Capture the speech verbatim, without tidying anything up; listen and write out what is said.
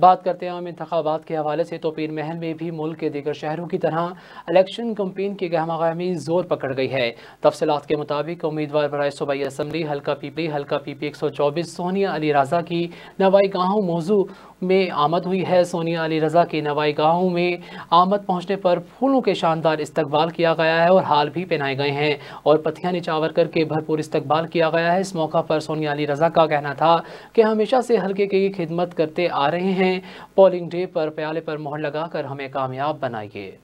बात करते हैं आम इंतखाबात के हवाले से तो पीर महल में भी मुल्क के दीगर शहरों की तरह इलेक्शन कम्पेन की गहमागहमी जोर पकड़ गई है। तफसीलात के मुताबिक उम्मीदवार बराए सूबाई असम्बली हल्का पीपली हल्का पीपी एक सौ चौबीस सोनिया अली रज़ा की नवाईगाहों मौजू में आमद हुई है। सोनिया अली रज़ा की नवाईगाहों में आमद पहुँचने पर फूलों के शानदार इस्तकबाल किया गया है और हाल भी पहनाए गए हैं और पत्तियाँ निचावर करके भरपूर इस्तकबाल किया गया है। इस मौका पर सोनिया अली रज़ा का कहना था कि हमेशा से हल्के की खिदमत करते आ रहे हैं, पोलिंग डे पर प्याले पर मोहर लगाकर हमें कामयाब बनाइए।